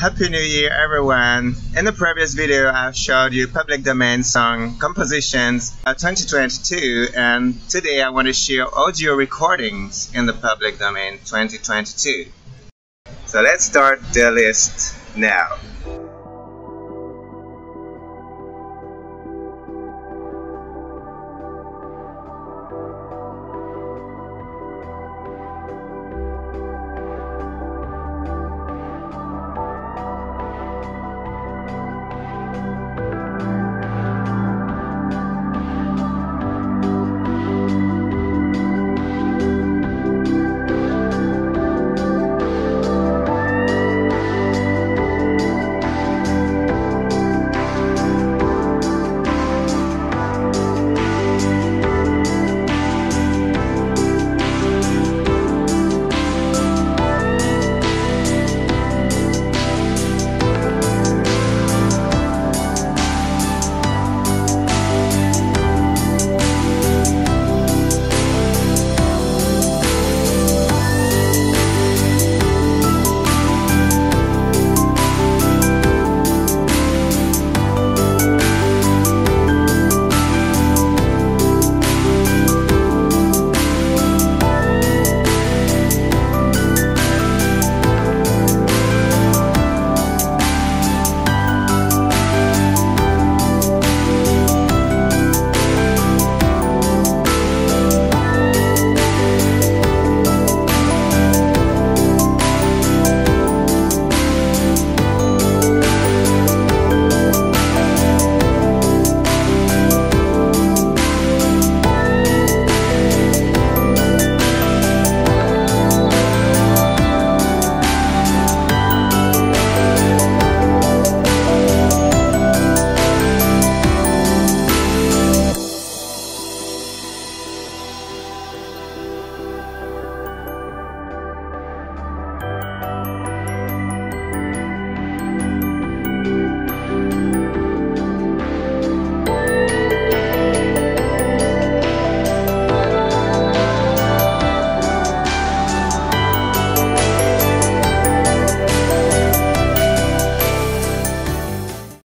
Happy New Year, everyone! In the previous video, I've showed you public domain song compositions of 2022, and today I want to share audio recordings in the public domain 2022. So let's start the list now.